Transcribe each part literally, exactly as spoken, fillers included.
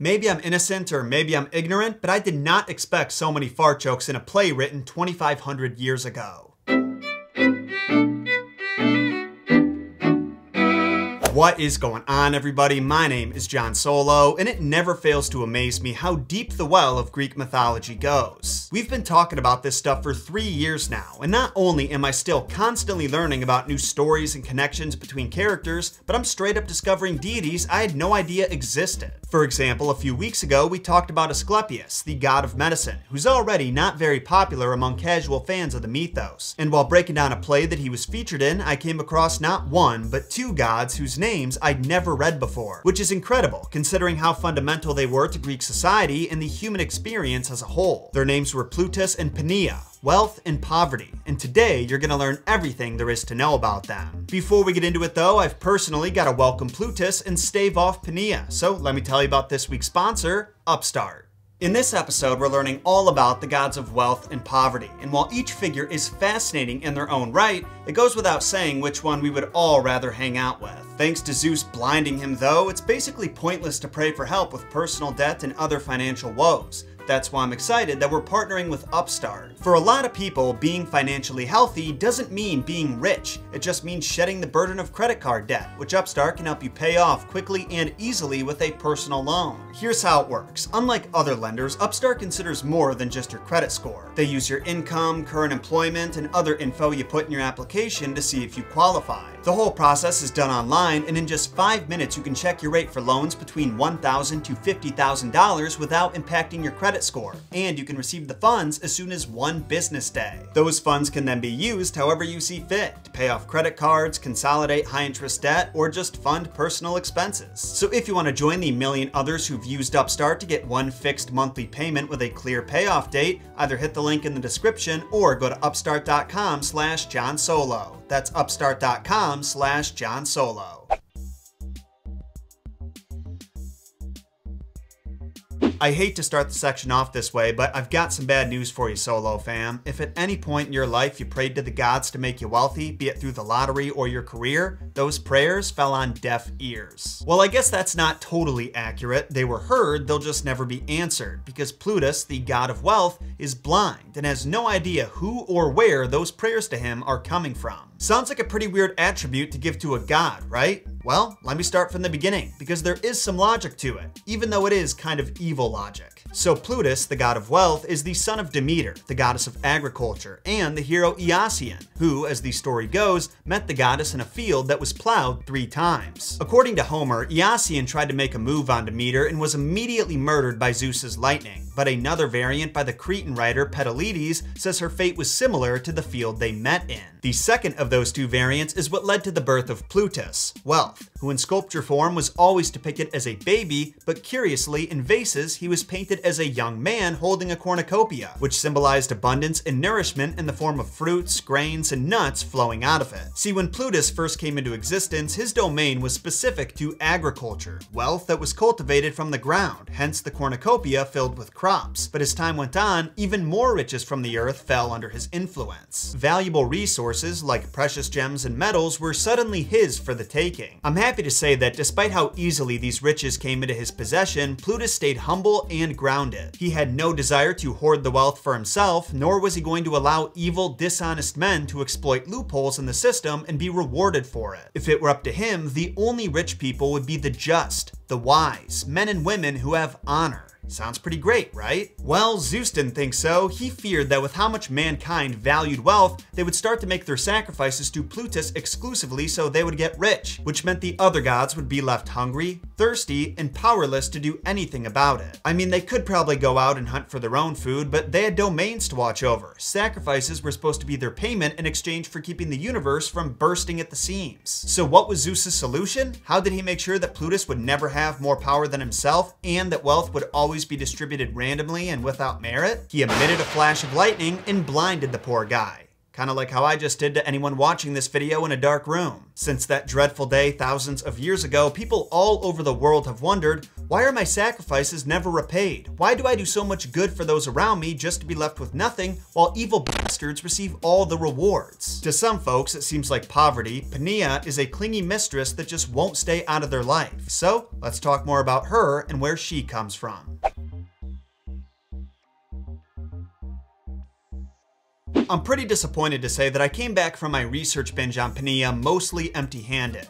Maybe I'm innocent or maybe I'm ignorant, but I did not expect so many fart jokes in a play written twenty-five hundred years ago. What is going on, everybody? My name is Jon Solo, and it never fails to amaze me how deep the well of Greek mythology goes. We've been talking about this stuff for three years now, and not only am I still constantly learning about new stories and connections between characters, but I'm straight up discovering deities I had no idea existed. For example, a few weeks ago, we talked about Asclepius, the god of medicine, who's already not very popular among casual fans of the mythos. And while breaking down a play that he was featured in, I came across not one, but two gods whose names I'd never read before, which is incredible considering how fundamental they were to Greek society and the human experience as a whole. Their names were Plutus and Penia, wealth and poverty, and today you're gonna learn everything there is to know about them. Before we get into it though, I've personally gotta welcome Plutus and stave off Penia, so let me tell you about this week's sponsor, Upstart. In this episode, we're learning all about the gods of wealth and poverty, and while each figure is fascinating in their own right, it goes without saying which one we would all rather hang out with. Thanks to Zeus blinding him though, it's basically pointless to pray for help with personal debt and other financial woes. That's why I'm excited that we're partnering with Upstart. For a lot of people, being financially healthy doesn't mean being rich. It just means shedding the burden of credit card debt, which Upstart can help you pay off quickly and easily with a personal loan. Here's how it works. Unlike other lenders, Upstart considers more than just your credit score. They use your income, current employment, and other info you put in your application to see if you qualify. The whole process is done online, and in just five minutes you can check your rate for loans between one thousand dollars to fifty thousand dollars without impacting your credit score, and you can receive the funds as soon as one business day. Those funds can then be used however you see fit, to pay off credit cards, consolidate high interest debt, or just fund personal expenses. So if you want to join the million others who've used Upstart to get one fixed monthly payment with a clear payoff date, either hit the link in the description or go to upstart.com slash Jon Solo. That's upstart.com slash Jon Solo. I hate to start the section off this way, but I've got some bad news for you, Solo fam. If at any point in your life you prayed to the gods to make you wealthy, be it through the lottery or your career, those prayers fell on deaf ears. Well, I guess that's not totally accurate. They were heard, they'll just never be answered, because Plutus, the god of wealth, is blind and has no idea who or where those prayers to him are coming from. Sounds like a pretty weird attribute to give to a god, right? Well, let me start from the beginning, because there is some logic to it, even though it is kind of evil logic. So Plutus, the god of wealth, is the son of Demeter, the goddess of agriculture, and the hero Iasion, who, as the story goes, met the goddess in a field that was plowed three times. According to Homer, Iasion tried to make a move on Demeter and was immediately murdered by Zeus's lightning, but another variant by the Cretan writer Pedalides says her fate was similar to the field they met in. The second of those two variants is what led to the birth of Plutus, wealth, who in sculpture form was always depicted as a baby, but curiously, in vases, he was painted as a young man holding a cornucopia, which symbolized abundance and nourishment in the form of fruits, grains, and nuts flowing out of it. See, when Plutus first came into existence, his domain was specific to agriculture, wealth that was cultivated from the ground, hence the cornucopia filled with crops. But as time went on, even more riches from the earth fell under his influence. Valuable resources like precious gems and metals were suddenly his for the taking. I'm happy to say that despite how easily these riches came into his possession, Plutus stayed humble and grounded. He had no desire to hoard the wealth for himself, nor was he going to allow evil, dishonest men to exploit loopholes in the system and be rewarded for it. If it were up to him, the only rich people would be the just, the wise, men and women who have honor. Sounds pretty great, right? Well, Zeus didn't think so. He feared that with how much mankind valued wealth, they would start to make their sacrifices to Plutus exclusively so they would get rich, which meant the other gods would be left hungry, thirsty, and powerless to do anything about it. I mean, they could probably go out and hunt for their own food, but they had domains to watch over. Sacrifices were supposed to be their payment in exchange for keeping the universe from bursting at the seams. So what was Zeus's solution? How did he make sure that Plutus would never have more power than himself and that wealth would always be distributed randomly and without merit? He emitted a flash of lightning and blinded the poor guy. Kind of like how I just did to anyone watching this video in a dark room. Since that dreadful day thousands of years ago, people all over the world have wondered, why are my sacrifices never repaid? Why do I do so much good for those around me just to be left with nothing, while evil bastards receive all the rewards? To some folks, it seems like poverty, Penia is a clingy mistress that just won't stay out of their life. So let's talk more about her and where she comes from. I'm pretty disappointed to say that I came back from my research binge on Penia mostly empty-handed,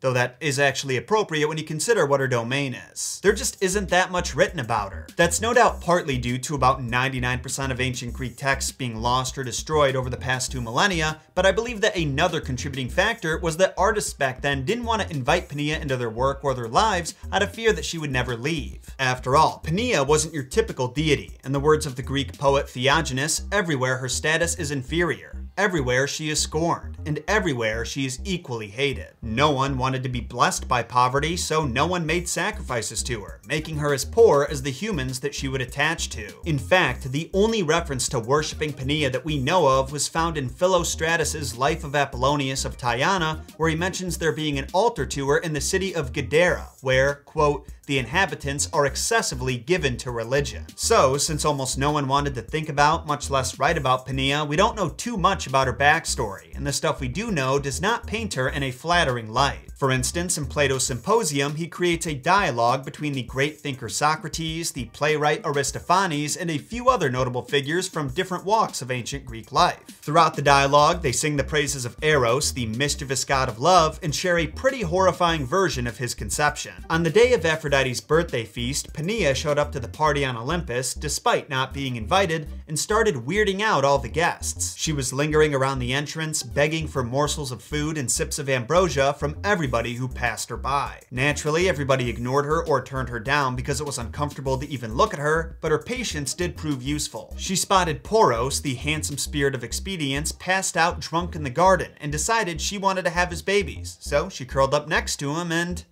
though that is actually appropriate when you consider what her domain is. There just isn't that much written about her. That's no doubt partly due to about ninety-nine percent of ancient Greek texts being lost or destroyed over the past two millennia, but I believe that another contributing factor was that artists back then didn't want to invite Penia into their work or their lives out of fear that she would never leave. After all, Penia wasn't your typical deity. In the words of the Greek poet Theognis, everywhere her status is inferior. Everywhere she is scorned, and everywhere she is equally hated. No one wanted to be blessed by poverty, so no one made sacrifices to her, making her as poor as the humans that she would attach to. In fact, the only reference to worshipping Penia that we know of was found in Philostratus's Life of Apollonius of Tyana, where he mentions there being an altar to her in the city of Gadara, where, quote, the inhabitants are excessively given to religion. So, since almost no one wanted to think about, much less write about Penia, we don't know too much about her backstory, and the stuff we do know does not paint her in a flattering light. For instance, in Plato's Symposium, he creates a dialogue between the great thinker Socrates, the playwright Aristophanes, and a few other notable figures from different walks of ancient Greek life. Throughout the dialogue, they sing the praises of Eros, the mischievous god of love, and share a pretty horrifying version of his conception. On the day of Aphrodite, Aphrodite's birthday feast, Penia showed up to the party on Olympus, despite not being invited, and started weirding out all the guests. She was lingering around the entrance, begging for morsels of food and sips of ambrosia from everybody who passed her by. Naturally, everybody ignored her or turned her down because it was uncomfortable to even look at her, but her patience did prove useful. She spotted Poros, the handsome spirit of expedience, passed out drunk in the garden, and decided she wanted to have his babies. So she curled up next to him and...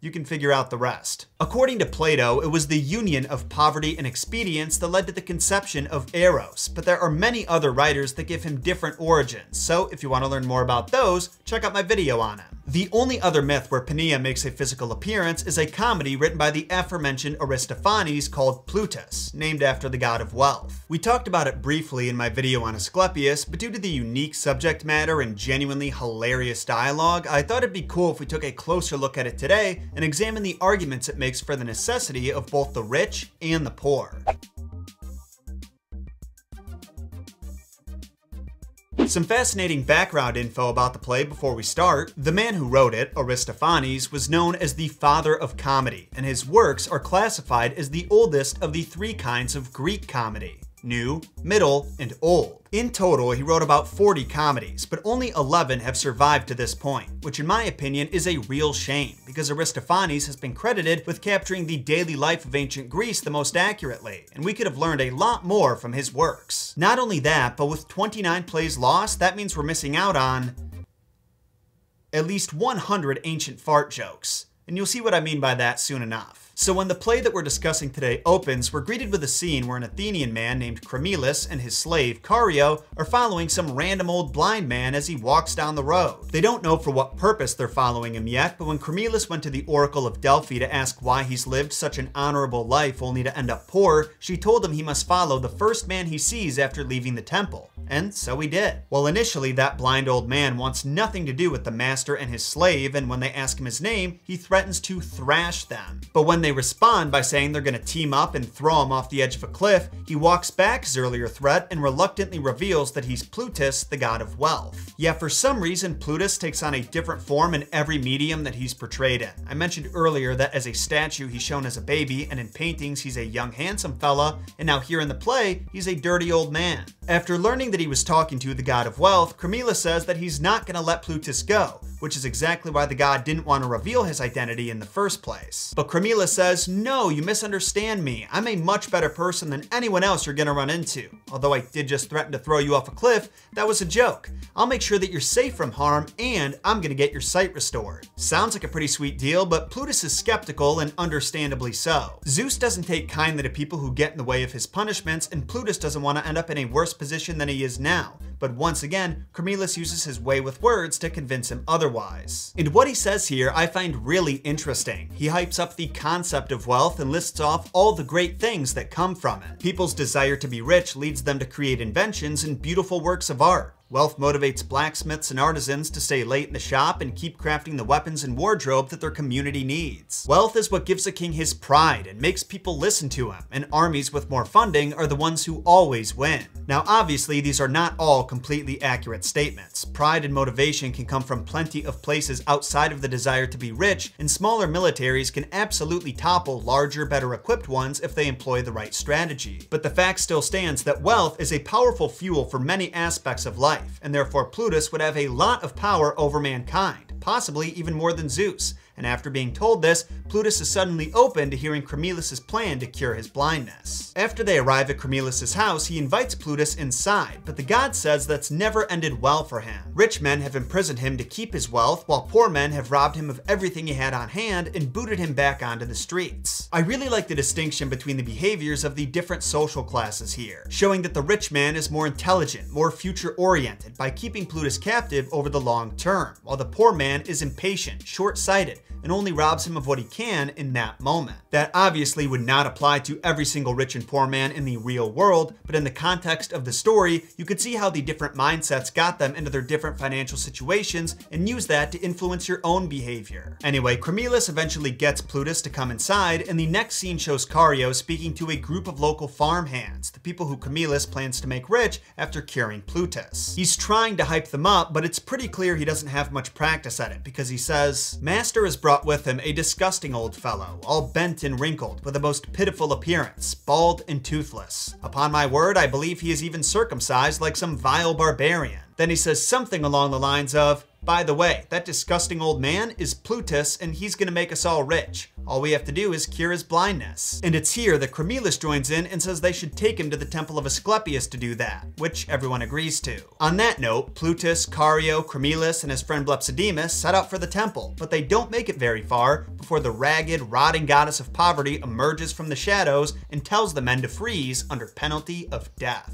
you can figure out the rest. According to Plato, it was the union of poverty and expedience that led to the conception of Eros, but there are many other writers that give him different origins, so if you want to learn more about those, check out my video on him. The only other myth where Penia makes a physical appearance is a comedy written by the aforementioned Aristophanes called Plutus, named after the god of wealth. We talked about it briefly in my video on Asclepius, but due to the unique subject matter and genuinely hilarious dialogue, I thought it'd be cool if we took a closer look at it today and examine the arguments it makes for the necessity of both the rich and the poor. Some fascinating background info about the play before we start. The man who wrote it, Aristophanes, was known as the father of comedy, and his works are classified as the oldest of the three kinds of Greek comedy: new, middle, and old. In total, he wrote about forty comedies, but only eleven have survived to this point, which in my opinion is a real shame, because Aristophanes has been credited with capturing the daily life of ancient Greece the most accurately, and we could have learned a lot more from his works. Not only that, but with twenty-nine plays lost, that means we're missing out on at least one hundred ancient fart jokes, and you'll see what I mean by that soon enough. So when the play that we're discussing today opens, we're greeted with a scene where an Athenian man named Chremylus and his slave Cario are following some random old blind man as he walks down the road. They don't know for what purpose they're following him yet, but when Chremylus went to the Oracle of Delphi to ask why he's lived such an honorable life only to end up poor, she told him he must follow the first man he sees after leaving the temple. And so he did. Well, initially that blind old man wants nothing to do with the master and his slave, and when they ask him his name, he threatens to thrash them. But when they respond by saying they're going to team up and throw him off the edge of a cliff, he walks back his earlier threat and reluctantly reveals that he's Plutus, the god of wealth. Yet for some reason, Plutus takes on a different form in every medium that he's portrayed in. I mentioned earlier that as a statue, he's shown as a baby, and in paintings, he's a young, handsome fella, and now here in the play, he's a dirty old man. After learning that he was talking to the god of wealth, Chremylus says that he's not going to let Plutus go, which is exactly why the god didn't want to reveal his identity in the first place. But Chremylus says, no, you misunderstand me. I'm a much better person than anyone else you're gonna run into. Although I did just threaten to throw you off a cliff, that was a joke. I'll make sure that you're safe from harm, and I'm gonna get your sight restored. Sounds like a pretty sweet deal, but Plutus is skeptical, and understandably so. Zeus doesn't take kindly to people who get in the way of his punishments, and Plutus doesn't want to end up in a worse worse position than he is now, but once again, Chremylus uses his way with words to convince him otherwise. And what he says here I find really interesting. He hypes up the concept of wealth and lists off all the great things that come from it. People's desire to be rich leads them to create inventions and beautiful works of art. Wealth motivates blacksmiths and artisans to stay late in the shop and keep crafting the weapons and wardrobe that their community needs. Wealth is what gives a king his pride and makes people listen to him, and armies with more funding are the ones who always win. Now obviously these are not all completely accurate statements. Pride and motivation can come from plenty of places outside of the desire to be rich, and smaller militaries can absolutely topple larger, better equipped ones if they employ the right strategy. But the fact still stands that wealth is a powerful fuel for many aspects of life, and therefore Plutus would have a lot of power over mankind, possibly even more than Zeus. And after being told this, Plutus is suddenly open to hearing Chrymelus's plan to cure his blindness. After they arrive at Chrymelus's house, he invites Plutus inside, but the god says that's never ended well for him. Rich men have imprisoned him to keep his wealth, while poor men have robbed him of everything he had on hand and booted him back onto the streets. I really like the distinction between the behaviors of the different social classes here, showing that the rich man is more intelligent, more future-oriented by keeping Plutus captive over the long term, while the poor man is impatient, short-sighted, and only robs him of what he can in that moment. That obviously would not apply to every single rich and poor man in the real world, but in the context of the story, you could see how the different mindsets got them into their different financial situations and use that to influence your own behavior. Anyway, Chremylus eventually gets Plutus to come inside, and the next scene shows Cario speaking to a group of local farmhands, the people who Chremylus plans to make rich after curing Plutus. He's trying to hype them up, but it's pretty clear he doesn't have much practice at it, because he says, "Master is brought with him a disgusting old fellow, all bent and wrinkled, with a most pitiful appearance, bald and toothless. Upon my word, I believe he is even circumcised like some vile barbarian." Then he says something along the lines of, "By the way, that disgusting old man is Plutus, and he's gonna make us all rich. All we have to do is cure his blindness." And it's here that Chremylus joins in and says they should take him to the temple of Asclepius to do that, which everyone agrees to. On that note, Plutus, Cario, Chremylus, and his friend Blepsidemus set out for the temple, but they don't make it very far before the ragged, rotting goddess of poverty emerges from the shadows and tells the men to freeze under penalty of death.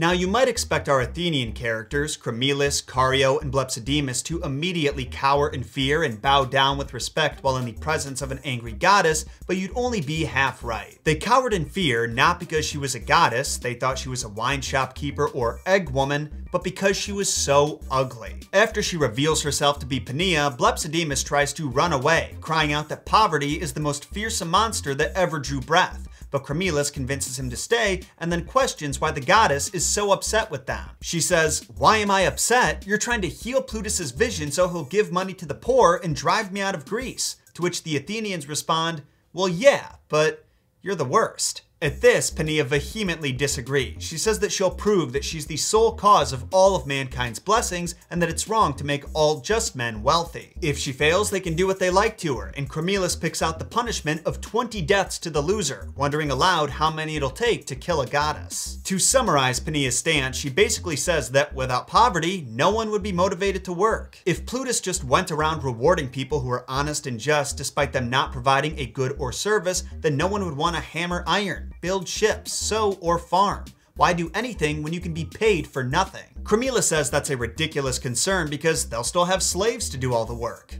Now you might expect our Athenian characters, Chremylus, Cario, and Blepsidemus, to immediately cower in fear and bow down with respect while in the presence of an angry goddess, but you'd only be half right. They cowered in fear not because she was a goddess, they thought she was a wine shop keeper or egg woman, but because she was so ugly. After she reveals herself to be Penia, Blepsidemus tries to run away, crying out that poverty is the most fearsome monster that ever drew breath. But Chremylus convinces him to stay and then questions why the goddess is so upset with them. She says, "Why am I upset? You're trying to heal Plutus's vision so he'll give money to the poor and drive me out of Greece." To which the Athenians respond, "Well, yeah, but you're the worst." At this, Penia vehemently disagrees. She says that she'll prove that she's the sole cause of all of mankind's blessings and that it's wrong to make all just men wealthy. If she fails, they can do what they like to her, and Chremylus picks out the punishment of twenty deaths to the loser, wondering aloud how many it'll take to kill a goddess. To summarize Penia's stance, she basically says that without poverty, no one would be motivated to work. If Plutus just went around rewarding people who are honest and just despite them not providing a good or service, then no one would want to hammer iron, build ships, sow, or farm. Why do anything when you can be paid for nothing? Chremylus says that's a ridiculous concern because they'll still have slaves to do all the work.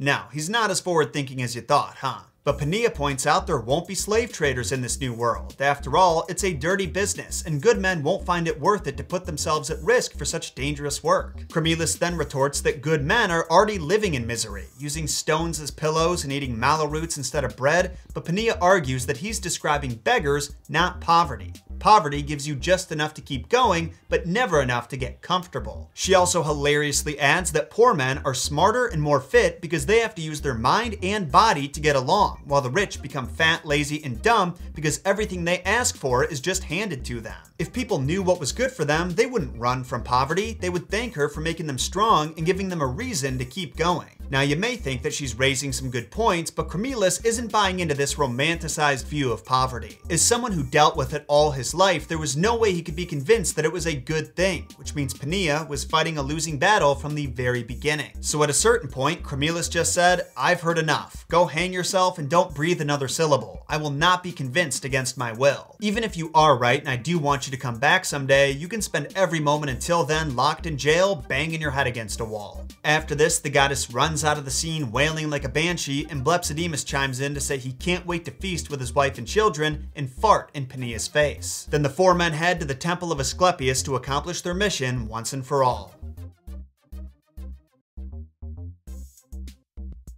Now, he's not as forward-thinking as you thought, huh? But Penia points out there won't be slave traders in this new world. After all, it's a dirty business, and good men won't find it worth it to put themselves at risk for such dangerous work. Chremylus then retorts that good men are already living in misery, using stones as pillows and eating mallow roots instead of bread, but Penia argues that he's describing beggars, not poverty. Poverty gives you just enough to keep going, but never enough to get comfortable. She also hilariously adds that poor men are smarter and more fit because they have to use their mind and body to get along, while the rich become fat, lazy, and dumb because everything they ask for is just handed to them. If people knew what was good for them, they wouldn't run from poverty. They would thank her for making them strong and giving them a reason to keep going. Now you may think that she's raising some good points, but Chremylus isn't buying into this romanticized view of poverty. As someone who dealt with it all his life, there was no way he could be convinced that it was a good thing, which means Penia was fighting a losing battle from the very beginning. So at a certain point, Chremylus just said, I've heard enough. Go hang yourself and don't breathe another syllable. I will not be convinced against my will. Even if you are right and I do want you to come back someday, you can spend every moment until then locked in jail, banging your head against a wall. After this, the goddess runs out of the scene wailing like a banshee, and Blepsidemus chimes in to say he can't wait to feast with his wife and children and fart in Penea's face. Then the four men head to the temple of Asclepius to accomplish their mission once and for all.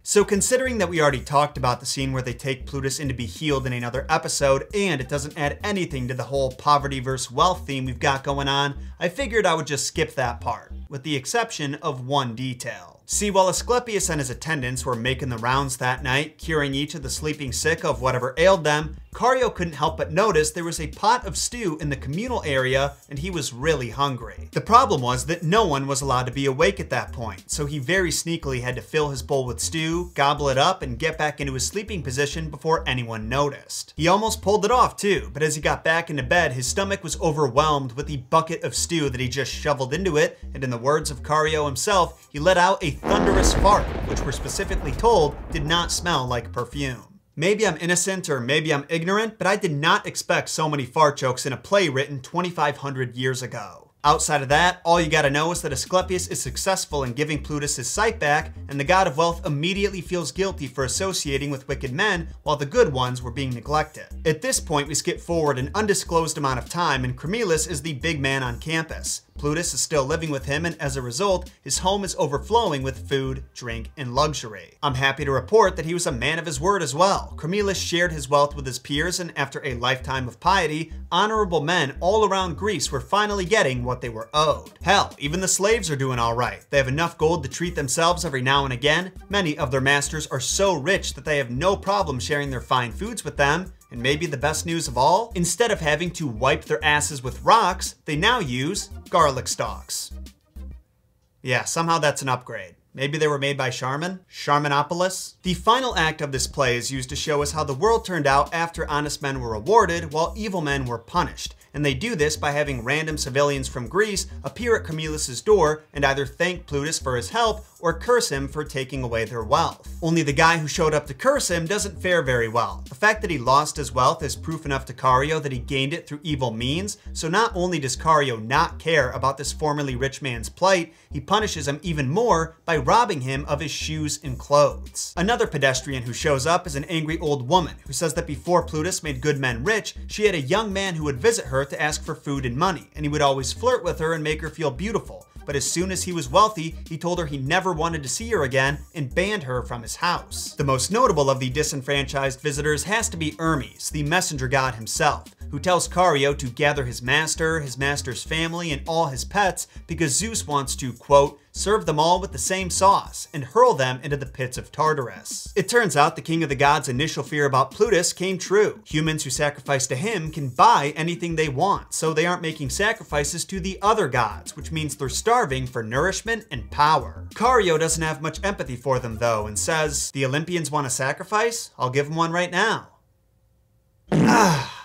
So considering that we already talked about the scene where they take Plutus in to be healed in another episode, and it doesn't add anything to the whole poverty versus wealth theme we've got going on, I figured I would just skip that part, with the exception of one detail. See, while Asclepius and his attendants were making the rounds that night, curing each of the sleeping sick of whatever ailed them, Cario couldn't help but notice there was a pot of stew in the communal area, and he was really hungry. The problem was that no one was allowed to be awake at that point, so he very sneakily had to fill his bowl with stew, gobble it up, and get back into his sleeping position before anyone noticed. He almost pulled it off too, but as he got back into bed, his stomach was overwhelmed with the bucket of stew that he just shoveled into it, and in the words of Cario himself, he let out a thunderous fart, which we're specifically told did not smell like perfume. Maybe I'm innocent or maybe I'm ignorant, but I did not expect so many fart jokes in a play written twenty-five hundred years ago. Outside of that, all you gotta know is that Asclepius is successful in giving Plutus his sight back, and the god of wealth immediately feels guilty for associating with wicked men while the good ones were being neglected. At this point, we skip forward an undisclosed amount of time, and Chremylus is the big man on campus. Plutus is still living with him, and as a result, his home is overflowing with food, drink, and luxury. I'm happy to report that he was a man of his word as well. Chremylus shared his wealth with his peers, and after a lifetime of piety, honorable men all around Greece were finally getting what they were owed. Hell, even the slaves are doing all right. They have enough gold to treat themselves every now and again. Many of their masters are so rich that they have no problem sharing their fine foods with them. And maybe the best news of all, instead of having to wipe their asses with rocks, they now use garlic stalks. Yeah, somehow that's an upgrade. Maybe they were made by Charmin? Charminopolis? The final act of this play is used to show us how the world turned out after honest men were rewarded while evil men were punished. And they do this by having random civilians from Greece appear at Chremylus' door and either thank Plutus for his help or curse him for taking away their wealth. Only the guy who showed up to curse him doesn't fare very well. The fact that he lost his wealth is proof enough to Cario that he gained it through evil means, so not only does Cario not care about this formerly rich man's plight, he punishes him even more by robbing him of his shoes and clothes. Another pedestrian who shows up is an angry old woman who says that before Plutus made good men rich, she had a young man who would visit her to ask for food and money, and he would always flirt with her and make her feel beautiful. But as soon as he was wealthy, he told her he never wanted to see her again and banned her from his house. The most notable of the disenfranchised visitors has to be Hermes, the messenger god himself, who tells Cario to gather his master, his master's family, and all his pets because Zeus wants to, quote, serve them all with the same sauce and hurl them into the pits of Tartarus. It turns out the king of the gods' initial fear about Plutus came true. Humans who sacrifice to him can buy anything they want, so they aren't making sacrifices to the other gods, which means they're starving for nourishment and power. Cario doesn't have much empathy for them though and says, the Olympians want a sacrifice? I'll give them one right now. Ah.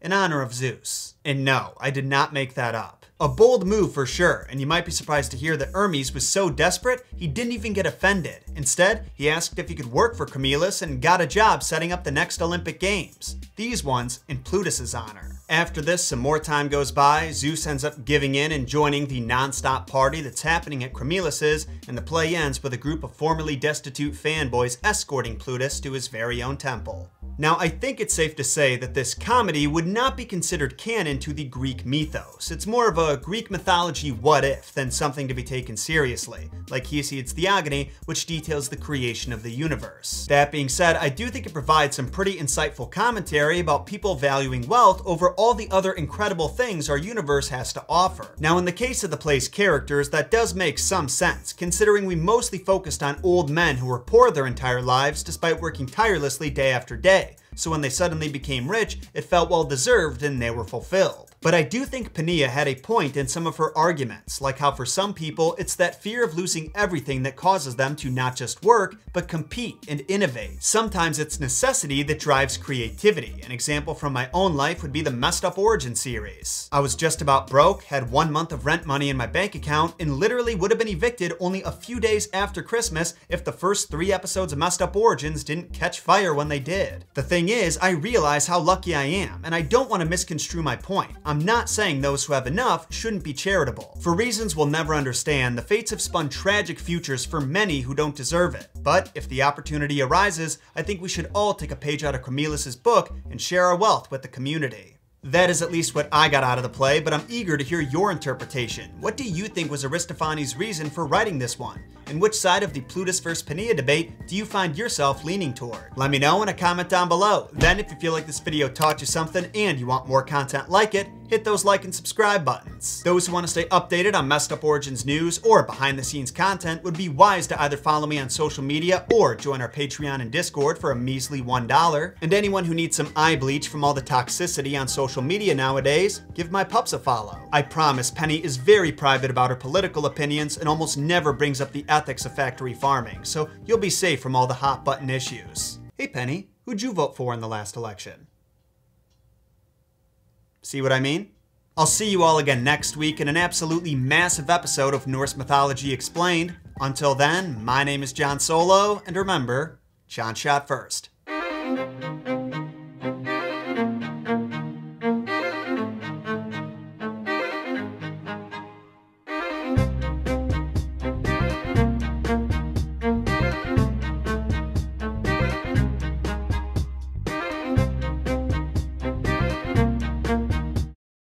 In honor of Zeus. And no, I did not make that up. A bold move for sure, and you might be surprised to hear that Hermes was so desperate, he didn't even get offended. Instead, he asked if he could work for Chremylus and got a job setting up the next Olympic Games. These ones in Plutus' honor. After this, some more time goes by, Zeus ends up giving in and joining the non-stop party that's happening at Chremylus's, and the play ends with a group of formerly destitute fanboys escorting Plutus to his very own temple. Now, I think it's safe to say that this comedy would not be considered canon to the Greek mythos. It's more of a Greek mythology what-if than something to be taken seriously, like Hesiod's Theogony, which details the creation of the universe. That being said, I do think it provides some pretty insightful commentary about people valuing wealth over all the other incredible things our universe has to offer. Now, in the case of the play's characters, that does make some sense, considering we mostly focused on old men who were poor their entire lives despite working tirelessly day after day. So when they suddenly became rich, it felt well deserved and they were fulfilled. But I do think Penia had a point in some of her arguments, like how for some people, it's that fear of losing everything that causes them to not just work, but compete and innovate. Sometimes it's necessity that drives creativity. An example from my own life would be the Messed Up Origins series. I was just about broke, had one month of rent money in my bank account, and literally would have been evicted only a few days after Christmas if the first three episodes of Messed Up Origins didn't catch fire when they did. The thing is, I realize how lucky I am, and I don't want to misconstrue my point. I'm not saying those who have enough shouldn't be charitable. For reasons we'll never understand, the fates have spun tragic futures for many who don't deserve it. But if the opportunity arises, I think we should all take a page out of Chremylus's book and share our wealth with the community. That is at least what I got out of the play, but I'm eager to hear your interpretation. What do you think was Aristophanes' reason for writing this one? And which side of the Plutus versus Penia debate do you find yourself leaning toward? Let me know in a comment down below. Then if you feel like this video taught you something and you want more content like it, hit those like and subscribe buttons. Those who want to stay updated on Messed Up Origins news or behind the scenes content would be wise to either follow me on social media or join our Patreon and Discord for a measly one dollar. And anyone who needs some eye bleach from all the toxicity on social media nowadays, give my pups a follow. I promise Penny is very private about her political opinions and almost never brings up the ethics of factory farming, so you'll be safe from all the hot button issues. Hey Penny, who'd you vote for in the last election? See what I mean? I'll see you all again next week in an absolutely massive episode of Norse Mythology Explained. Until then, my name is Jon Solo, and remember, Jon shot first.